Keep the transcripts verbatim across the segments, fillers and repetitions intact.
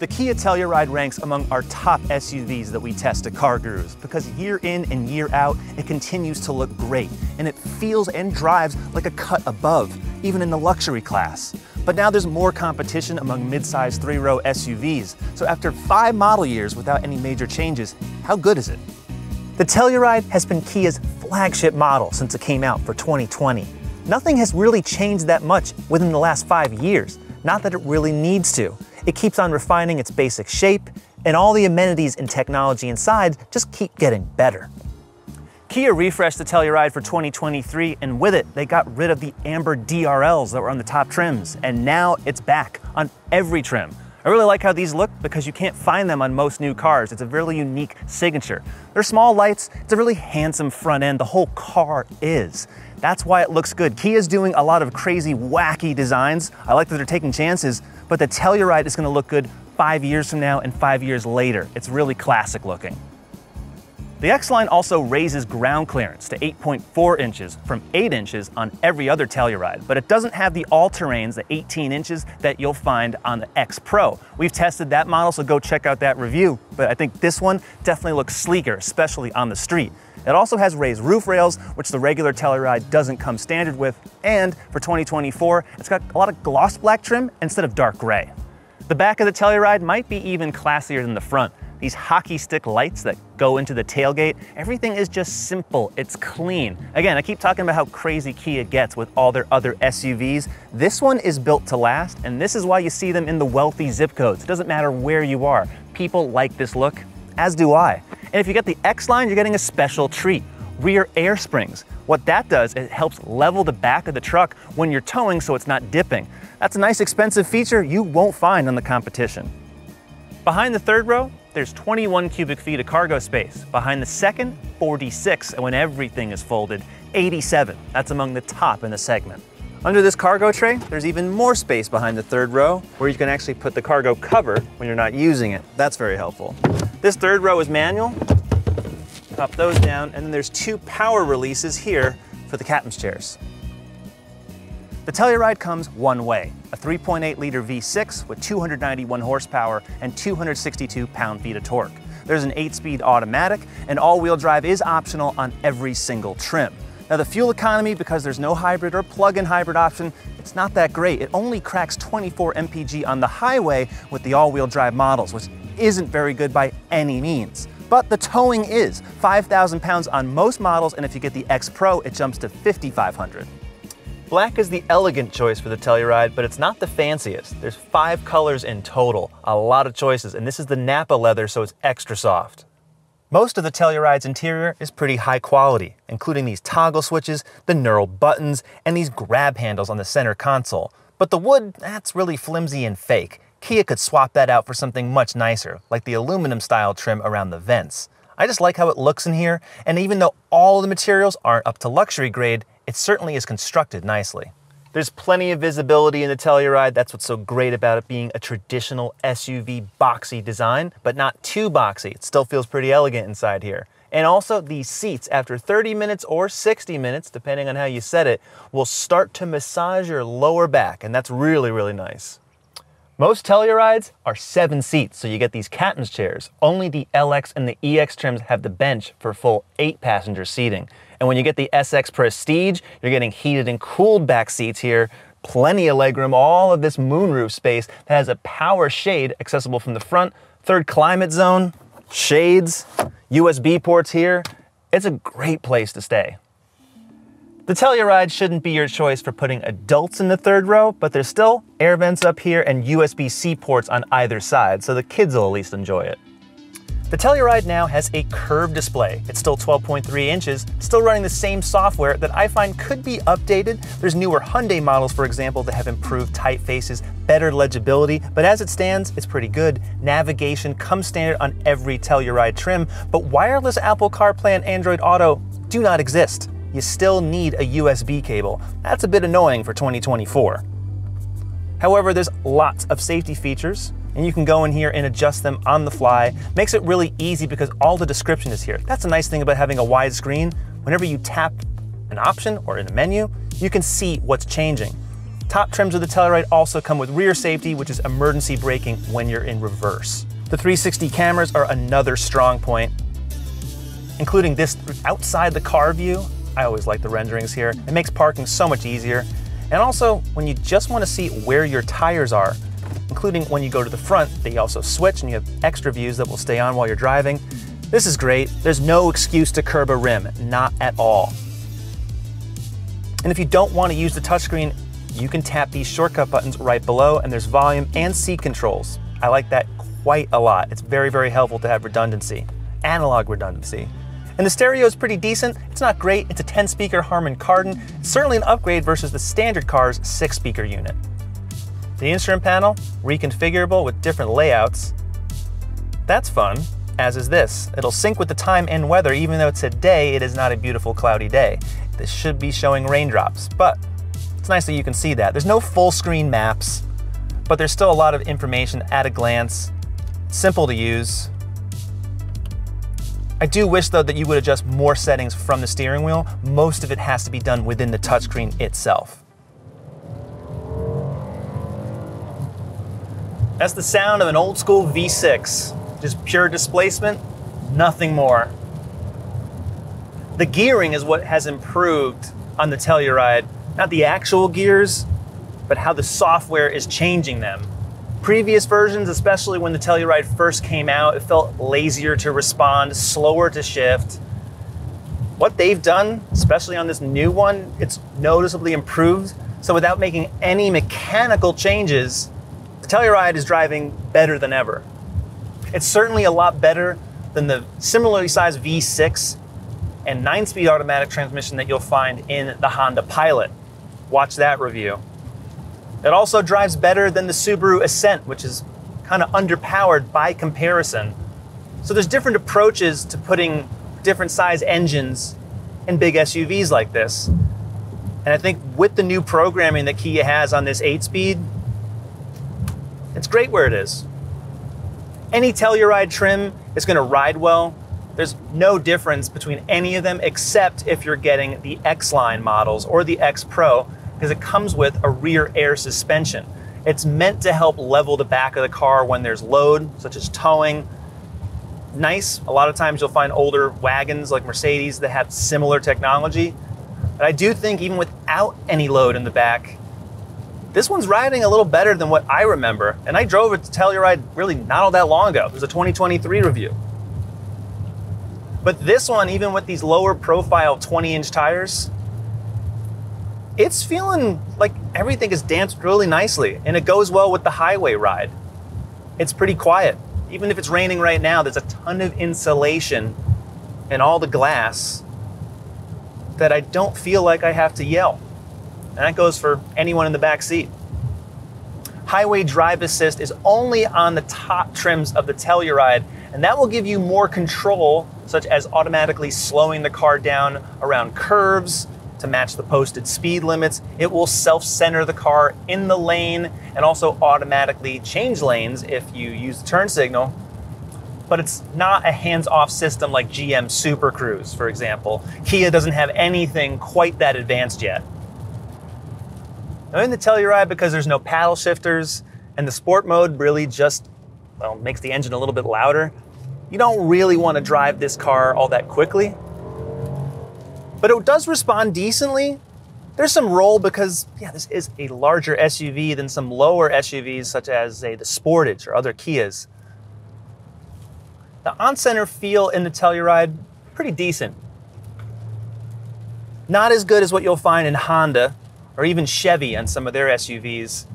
The Kia Telluride ranks among our top S U Vs that we test at CarGurus because year in and year out, it continues to look great and it feels and drives like a cut above, even in the luxury class. But now there's more competition among mid-size three-row S U Vs. So after five model years without any major changes, how good is it? The Telluride has been Kia's flagship model since it came out for twenty twenty. Nothing has really changed that much within the last five years. Not that it really needs to. It keeps on refining its basic shape, and all the amenities and technology inside just keep getting better. Kia refreshed the Telluride for twenty twenty-three, and with it, they got rid of the amber D R Ls that were on the top trims, and now it's back on every trim. I really like how these look because you can't find them on most new cars. It's a really unique signature. They're small lights, it's a really handsome front end, the whole car is. That's why it looks good. Kia's doing a lot of crazy, wacky designs. I like that they're taking chances, but the Telluride is gonna look good five years from now and five years later. It's really classic looking. The X-Line also raises ground clearance to eight point four inches from eight inches on every other Telluride, but it doesn't have the all-terrains, the eighteen inches that you'll find on the X-Pro. We've tested that model, so go check out that review, but I think this one definitely looks sleeker, especially on the street. It also has raised roof rails, which the regular Telluride doesn't come standard with, and for twenty twenty-four, it's got a lot of gloss black trim instead of dark gray. The back of the Telluride might be even classier than the front. These hockey stick lights that go into the tailgate, everything is just simple, it's clean. Again, I keep talking about how crazy Kia gets with all their other S U Vs. This one is built to last, and this is why you see them in the wealthy zip codes. It doesn't matter where you are. People like this look, as do I. And if you get the X-Line, you're getting a special treat, rear air springs. What that does is it helps level the back of the truck when you're towing so it's not dipping. That's a nice expensive feature you won't find on the competition. Behind the third row, there's twenty-one cubic feet of cargo space. Behind the second, forty-six, and when everything is folded, eighty-seven. That's among the top in the segment. Under this cargo tray, there's even more space behind the third row where you can actually put the cargo cover when you're not using it. That's very helpful. This third row is manual. Pop those down, and then there's two power releases here for the captain's chairs. The Telluride comes one way, a three point eight liter V six with two hundred ninety-one horsepower and two hundred sixty-two pound-feet of torque. There's an eight-speed automatic, and all-wheel drive is optional on every single trim. Now the fuel economy, because there's no hybrid or plug-in hybrid option, it's not that great. It only cracks twenty-four M P G on the highway with the all-wheel drive models, which isn't very good by any means. But the towing is five thousand pounds on most models, and if you get the X-Pro, it jumps to fifty-five hundred. Black is the elegant choice for the Telluride, but it's not the fanciest. There's five colors in total, a lot of choices, and this is the Napa leather, so it's extra soft. Most of the Telluride's interior is pretty high quality, including these toggle switches, the neural buttons, and these grab handles on the center console. But the wood, that's really flimsy and fake. Kia could swap that out for something much nicer, like the aluminum style trim around the vents. I just like how it looks in here, and even though all the materials aren't up to luxury grade, it certainly is constructed nicely. There's plenty of visibility in the Telluride. That's what's so great about it being a traditional S U V boxy design, but not too boxy. It still feels pretty elegant inside here. And also these seats, after thirty minutes or sixty minutes, depending on how you set it, will start to massage your lower back, and that's really, really nice. Most Tellurides are seven seats, so you get these captain's chairs. Only the L X and the E X trims have the bench for full eight passenger seating. And when you get the S X Prestige, you're getting heated and cooled back seats here, plenty of legroom, all of this moonroof space that has a power shade accessible from the front, third climate zone, shades, U S B ports here. It's a great place to stay. The Telluride shouldn't be your choice for putting adults in the third row, but there's still air vents up here and U S B C ports on either side, so the kids will at least enjoy it. The Telluride now has a curved display. It's still twelve point three inches, still running the same software that I find could be updated. There's newer Hyundai models, for example, that have improved typefaces, better legibility, but as it stands, it's pretty good. Navigation comes standard on every Telluride trim, but wireless Apple CarPlay and Android Auto do not exist. You still need a U S B cable. That's a bit annoying for twenty twenty-four. However, there's lots of safety features, and you can go in here and adjust them on the fly. Makes it really easy because all the description is here. That's a nice thing about having a wide screen. Whenever you tap an option or in a menu, you can see what's changing. Top trims of the Telluride also come with rear safety, which is emergency braking when you're in reverse. The three sixty cameras are another strong point, including this outside the car view. I always like the renderings here. It makes parking so much easier. And also, when you just want to see where your tires are, including when you go to the front, they also switch and you have extra views that will stay on while you're driving. This is great. There's no excuse to curb a rim, not at all. And if you don't want to use the touchscreen, you can tap these shortcut buttons right below, and there's volume and seat controls. I like that quite a lot. It's very, very helpful to have redundancy, analog redundancy. And the stereo is pretty decent. It's not great. It's a ten speaker Harman Kardon. It's certainly an upgrade versus the standard car's six speaker unit. The instrument panel, reconfigurable with different layouts. That's fun, as is this. It'll sync with the time and weather, even though today it is not a beautiful cloudy day. This should be showing raindrops, but it's nice that you can see that. There's no full screen maps, but there's still a lot of information at a glance. Simple to use. I do wish though that you would adjust more settings from the steering wheel. Most of it has to be done within the touchscreen itself. That's the sound of an old school V six. Just pure displacement, nothing more. The gearing is what has improved on the Telluride. Not the actual gears, but how the software is changing them. Previous versions, especially when the Telluride first came out, it felt lazier to respond, slower to shift. What they've done, especially on this new one, it's noticeably improved. So without making any mechanical changes, the Telluride is driving better than ever. It's certainly a lot better than the similarly sized V six and nine speed automatic transmission that you'll find in the Honda Pilot. Watch that review. It also drives better than the Subaru Ascent, which is kind of underpowered by comparison. So there's different approaches to putting different size engines in big S U Vs like this. And I think with the new programming that Kia has on this eight speed, it's great where it is. Any Telluride trim is going to ride well. There's no difference between any of them except if you're getting the X-Line models or the X-Pro, because it comes with a rear air suspension. It's meant to help level the back of the car when there's load, such as towing. Nice, a lot of times you'll find older wagons like Mercedes that have similar technology. But I do think even without any load in the back, this one's riding a little better than what I remember. And I drove it to Telluride really not all that long ago. It was a twenty twenty-three review. But this one, even with these lower profile twenty inch tires, it's feeling like everything is danced really nicely, and it goes well with the highway ride. It's pretty quiet. Even if it's raining right now, there's a ton of insulation in all the glass that I don't feel like I have to yell. And that goes for anyone in the back seat. Highway Drive Assist is only on the top trims of the Telluride, and that will give you more control, such as automatically slowing the car down around curves, to match the posted speed limits. It will self-center the car in the lane and also automatically change lanes if you use the turn signal. But it's not a hands-off system like G M Super Cruise, for example. Kia doesn't have anything quite that advanced yet. Now in the Telluride, because there's no paddle shifters and the sport mode really just, well, makes the engine a little bit louder, you don't really want to drive this car all that quickly. But it does respond decently. There's some roll because, yeah, this is a larger S U V than some lower S U Vs, such as, say, the Sportage or other Kias. The on-center feel in the Telluride, pretty decent. Not as good as what you'll find in Honda or even Chevy on some of their S U Vs.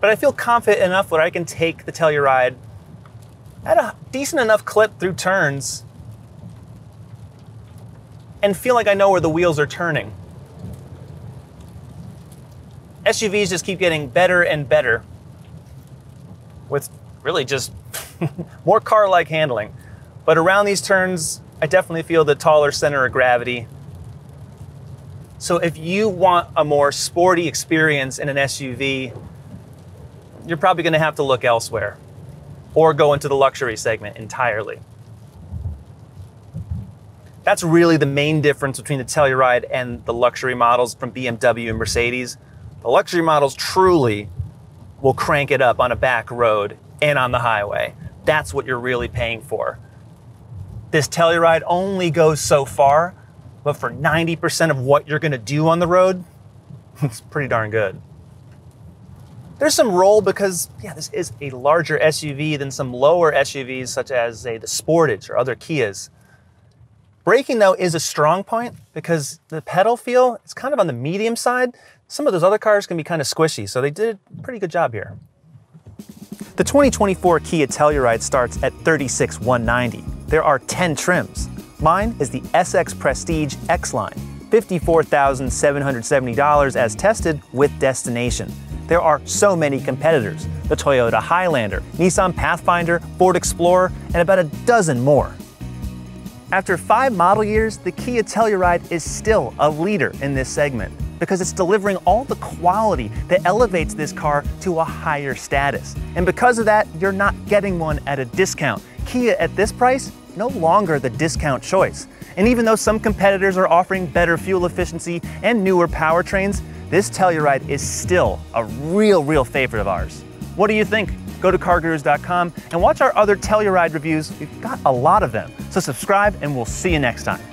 But I feel confident enough where I can take the Telluride at a decent enough clip through turns and feel like I know where the wheels are turning. S U Vs just keep getting better and better with really just more car-like handling. But around these turns, I definitely feel the taller center of gravity. So if you want a more sporty experience in an S U V, you're probably gonna have to look elsewhere or go into the luxury segment entirely. That's really the main difference between the Telluride and the luxury models from B M W and Mercedes. The luxury models truly will crank it up on a back road and on the highway. That's what you're really paying for. This Telluride only goes so far, but for ninety percent of what you're gonna do on the road, it's pretty darn good. There's some roll because, yeah, this is a larger S U V than some lower S U Vs such as, say, the Sportage or other Kias. Braking, though, is a strong point because the pedal feel is kind of on the medium side. Some of those other cars can be kind of squishy, so they did a pretty good job here. The twenty twenty-four Kia Telluride starts at thirty-six thousand one hundred ninety dollars. There are ten trims. Mine is the S X Prestige X-Line, fifty-four thousand seven hundred seventy dollars as tested with destination. There are so many competitors: the Toyota Highlander, Nissan Pathfinder, Ford Explorer, and about a dozen more. After five model years, the Kia Telluride is still a leader in this segment because it's delivering all the quality that elevates this car to a higher status. And because of that, you're not getting one at a discount. Kia at this price, no longer the discount choice. And even though some competitors are offering better fuel efficiency and newer powertrains, this Telluride is still a real, real favorite of ours. What do you think? Go to car gurus dot com and watch our other Telluride reviews. We've got a lot of them. So subscribe and we'll see you next time.